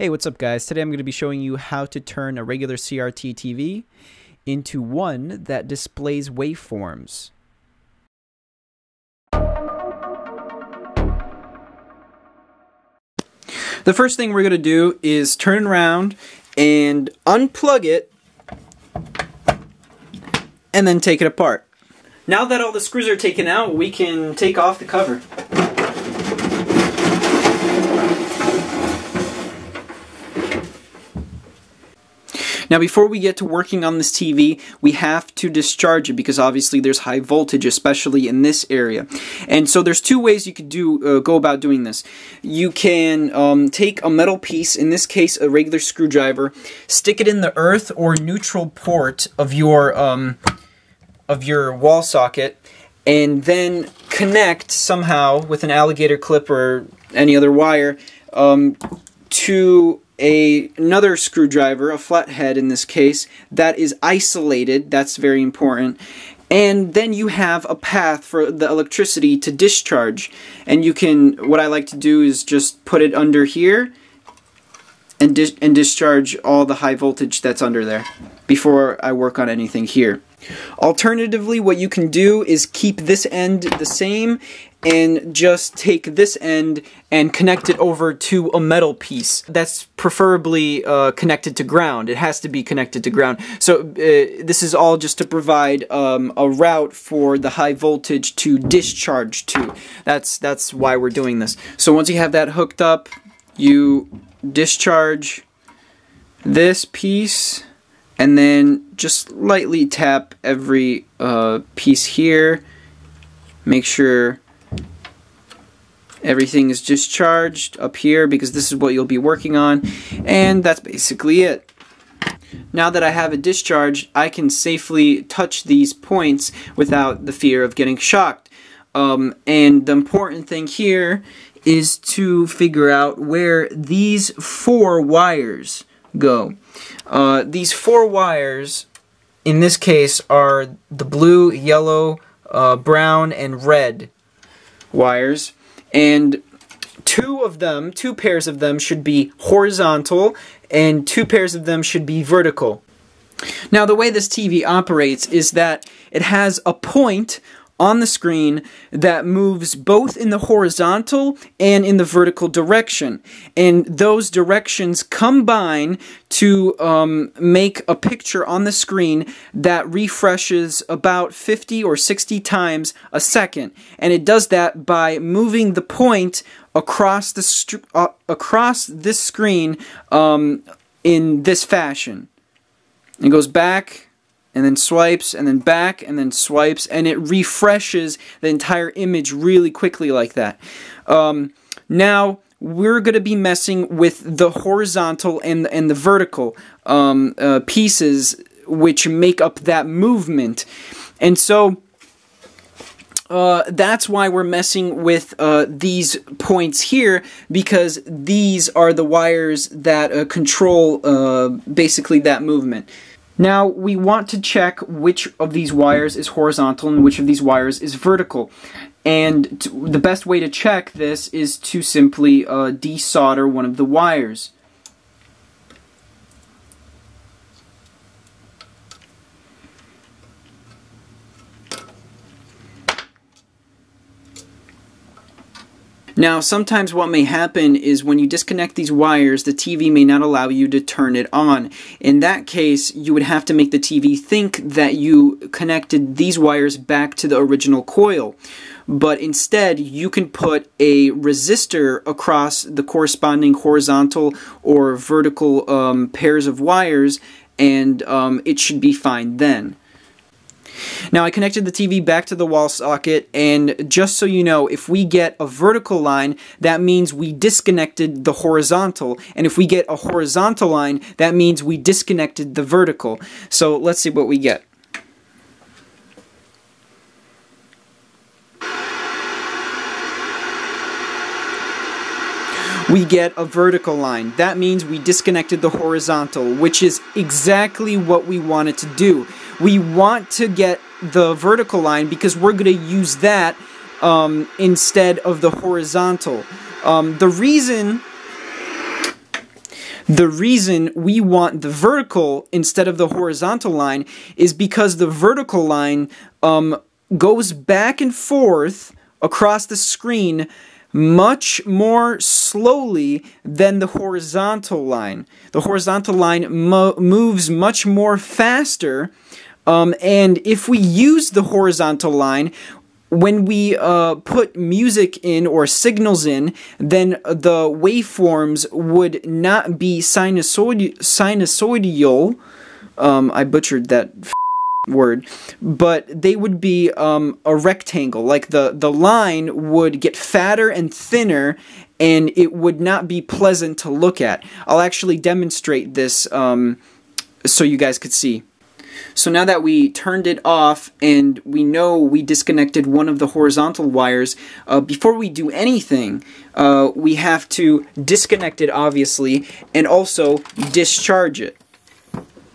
Hey, what's up guys? Today I'm going to be showing you how to turn a regular CRT TV into one that displays waveforms. The first thing we're going to do is turn around and unplug it and then take it apart. Now that all the screws are taken out, we can take off the cover. Now before we get to working on this TV, we have to discharge it because obviously there's high voltage, especially in this area. And so there's two ways you could go about doing this. You can take a metal piece, in this case a regular screwdriver, stick it in the earth or neutral port of your wall socket, and then connect somehow with an alligator clip or any other wire to another screwdriver, a flathead in this case, that is isolated. That's very important. And then you have a path for the electricity to discharge. And you can, what I like to do is just put it under here and discharge all the high voltage that's under there before I work on anything here. Alternatively, what you can do is keep this end the same and just take this end and connect it over to a metal piece that's preferably connected to ground. It has to be connected to ground. So this is all just to provide a route for the high voltage to discharge to. That's why we're doing this. So once you have that hooked up, you discharge this piece and then just lightly tap every piece here. Make sure everything is discharged up here because this is what you'll be working on, and that's basically it. Now that I have it discharged, I can safely touch these points without the fear of getting shocked. And the important thing here is to figure out where these four wires go. These four wires in this case are the blue, yellow, brown, and red wires. And two pairs of them should be horizontal and two pairs of them should be vertical. Now the way this TV operates is that it has a point on the screen that moves both in the horizontal and in the vertical direction. And those directions combine to make a picture on the screen that refreshes about 50 or 60 times a second. And it does that by moving the point across this screen in this fashion. It goes back, and then swipes, and then back, and then swipes, and it refreshes the entire image really quickly like that. Now, we're going to be messing with the horizontal and the vertical pieces which make up that movement. And so that's why we're messing with these points here, because these are the wires that control basically that movement. Now, we want to check which of these wires is horizontal and which of these wires is vertical. And the best way to check this is to simply desolder one of the wires. Now, sometimes what may happen is when you disconnect these wires, the TV may not allow you to turn it on. In that case, you would have to make the TV think that you connected these wires back to the original coil. But instead, you can put a resistor across the corresponding horizontal or vertical pairs of wires, and it should be fine then. Now I connected the TV back to the wall socket, and just so you know, if we get a vertical line, that means we disconnected the horizontal, and if we get a horizontal line, that means we disconnected the vertical. So let's see what we get. We get a vertical line. That means we disconnected the horizontal, which is exactly what we wanted to do. We want to get the vertical line because we're going to use that instead of the horizontal. The reason The reason we want the vertical instead of the horizontal line is because the vertical line goes back and forth across the screen much more slowly than the horizontal line. The horizontal line moves much more faster, and if we use the horizontal line, when we put music in or signals in, then the waveforms would not be sinusoidal. I butchered that word, but they would be a rectangle. Like the line would get fatter and thinner, and it would not be pleasant to look at. I'll actually demonstrate this so you guys could see. So now that we turned it off and we know we disconnected one of the horizontal wires, before we do anything, we have to disconnect it, obviously, and also discharge it.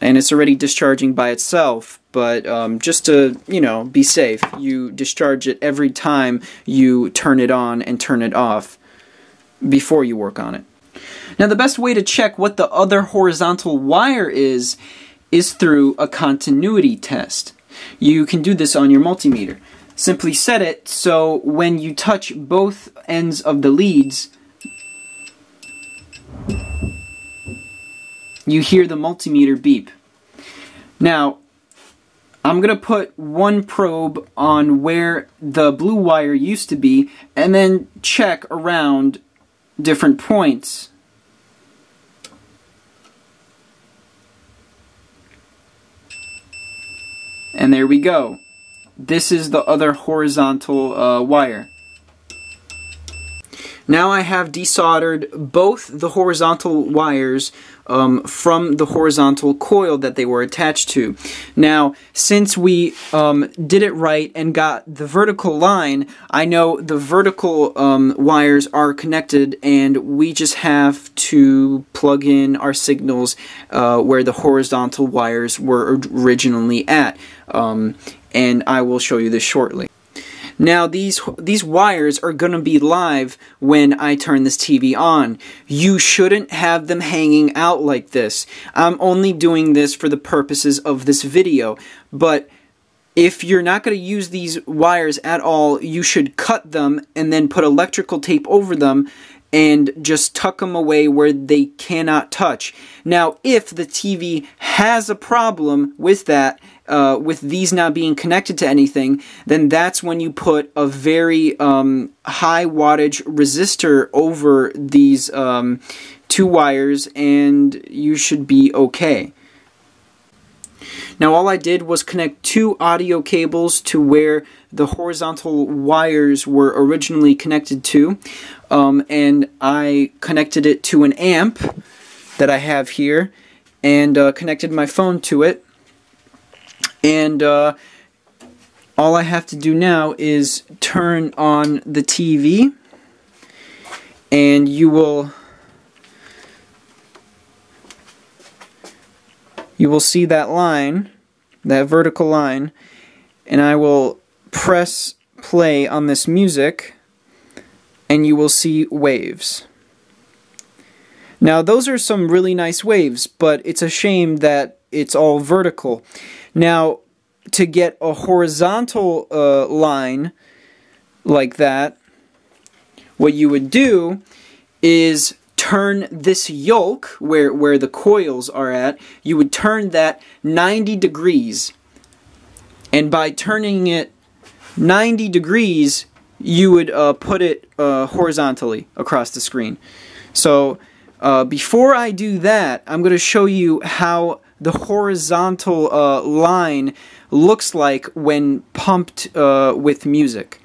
And it's already discharging by itself, but just to, you know, be safe, you discharge it every time you turn it on and turn it off before you work on it. Now, the best way to check what the other horizontal wire is through a continuity test. You can do this on your multimeter. Simply set it so when you touch both ends of the leads, you hear the multimeter beep. Now, I'm going to put one probe on where the blue wire used to be and then check around different points. And there we go. This is the other horizontal wire. Now I have desoldered both the horizontal wires from the horizontal coil that they were attached to. Now, since we did it right and got the vertical line, I know the vertical wires are connected, and we just have to plug in our signals where the horizontal wires were originally at. And I will show you this shortly. Now these wires are going to be live when I turn this TV on. You shouldn't have them hanging out like this. I'm only doing this for the purposes of this video, but if you're not going to use these wires at all, you should cut them and then put electrical tape over them and just tuck them away where they cannot touch. Now, if the TV has a problem with that, with these not being connected to anything, then that's when you put a very high wattage resistor over these two wires, and you should be okay. Now, all I did was connect two audio cables to where the horizontal wires were originally connected to, and I connected it to an amp that I have here, and connected my phone to it, and all I have to do now is turn on the TV, and you will see that line, that vertical line, and I will press play on this music, and you will see waves. Now, those are some really nice waves, but it's a shame that it's all vertical. Now, to get a horizontal line like that, what you would do is turn this yoke, where the coils are at, you would turn that 90 degrees. And by turning it 90 degrees, you would put it horizontally across the screen. So before I do that, I'm going to show you how the horizontal line looks like when pumped with music.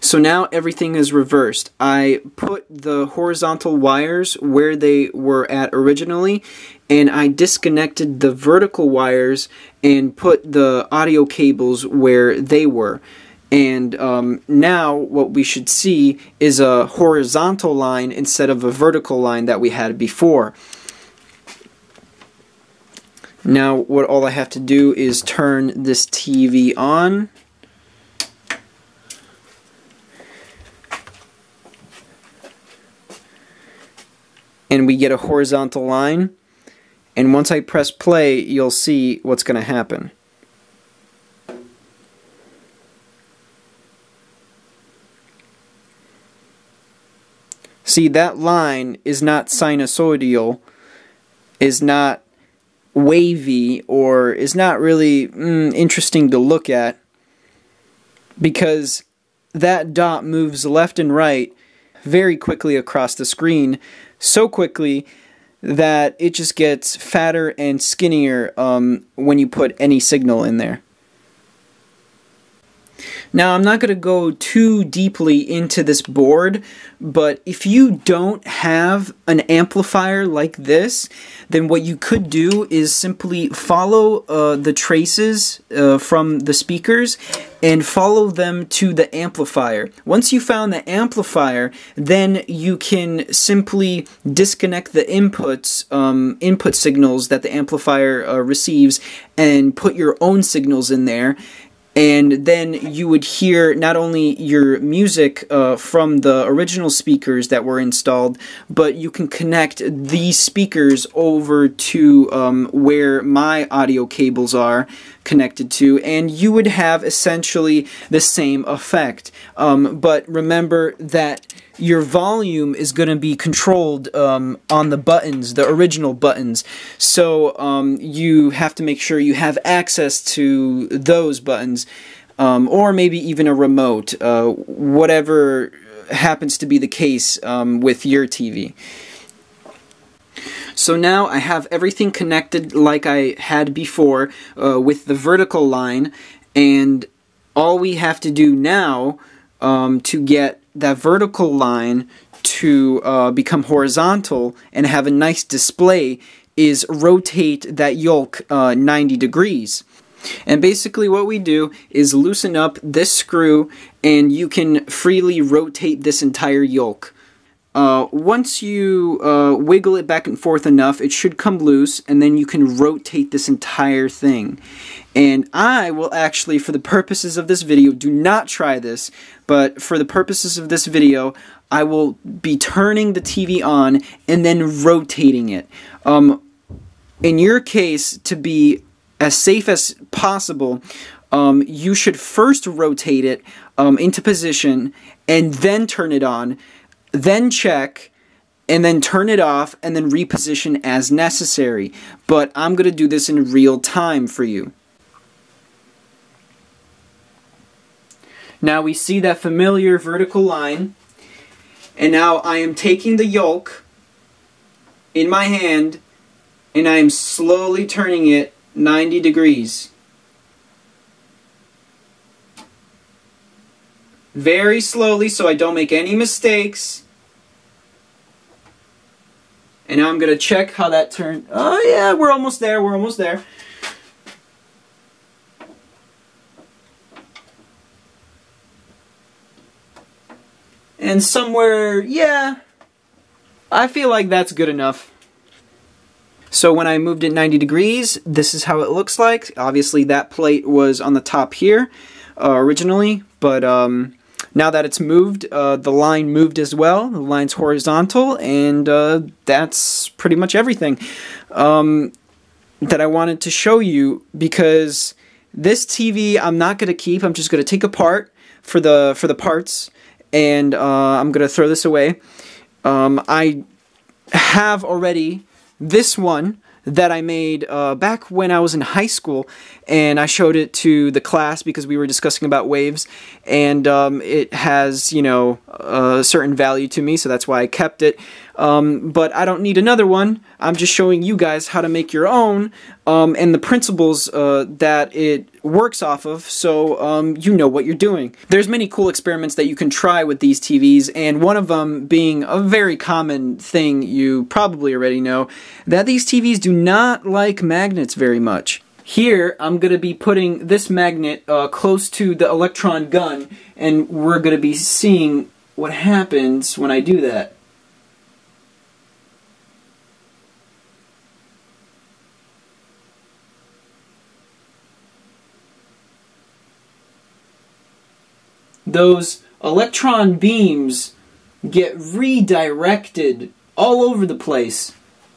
So now everything is reversed. I put the horizontal wires where they were at originally, and I disconnected the vertical wires and put the audio cables where they were. And now what we should see is a horizontal line instead of a vertical line that we had before. Now all I have to do is turn this TV on. and we get a horizontal line. And once I press play, you'll see what's going to happen. See, that line is not sinusoidal, is not wavy, or is not really interesting to look at, because that dot moves left and right very quickly across the screen, so quickly that it just gets fatter and skinnier when you put any signal in there. Now, I'm not going to go too deeply into this board, but if you don't have an amplifier like this, then what you could do is simply follow the traces from the speakers and follow them to the amplifier. Once you found the amplifier, then you can simply disconnect the inputs, input signals that the amplifier receives, and put your own signals in there. And then you would hear not only your music from the original speakers that were installed, but you can connect these speakers over to where my audio cables are connected to, and you would have essentially the same effect. But remember that your volume is going to be controlled on the buttons, the original buttons. So you have to make sure you have access to those buttons, or maybe even a remote, whatever happens to be the case with your TV. So now I have everything connected like I had before with the vertical line, and all we have to do now to get that vertical line to become horizontal and have a nice display is rotate that yoke 90 degrees. And basically what we do is loosen up this screw, and you can freely rotate this entire yoke. Once you wiggle it back and forth enough, it should come loose, and then you can rotate this entire thing. And I will actually, for the purposes of this video, do not try this, but for the purposes of this video, I will be turning the TV on and then rotating it. In your case, to be as safe as possible, you should first rotate it into position and then turn it on, then check, and then turn it off, and then reposition as necessary. But I'm going to do this in real time for you. Now we see that familiar vertical line, and now I am taking the yoke in my hand, and I am slowly turning it 90 degrees. Very slowly, so I don't make any mistakes. And now I'm going to check how that turned. Oh yeah, we're almost there, we're almost there. And somewhere, yeah, I feel like that's good enough. So when I moved it 90 degrees, this is how it looks like. Obviously that plate was on the top here originally, but now that it's moved, the line moved as well. The line's horizontal, and that's pretty much everything that I wanted to show you, because this TV I'm not going to keep. I'm just going to take apart for the parts, and I'm going to throw this away. I have already this one that I made back when I was in high school, and I showed it to the class because we were discussing about waves, and it has, you know, a certain value to me, so that's why I kept it. But I don't need another one. I'm just showing you guys how to make your own and the principles that it works off of, so you know what you're doing. There's many cool experiments that you can try with these TVs, and one of them being a very common thing you probably already know, that these TVs do not like magnets very much. Here, I'm going to be putting this magnet close to the electron gun, and we're going to be seeing what happens when I do that. Those electron beams get redirected all over the place.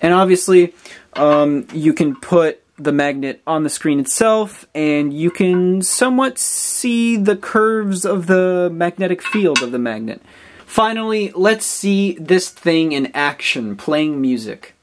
And obviously, you can put the magnet on the screen itself, and you can somewhat see the curves of the magnetic field of the magnet. Finally, let's see this thing in action, playing music.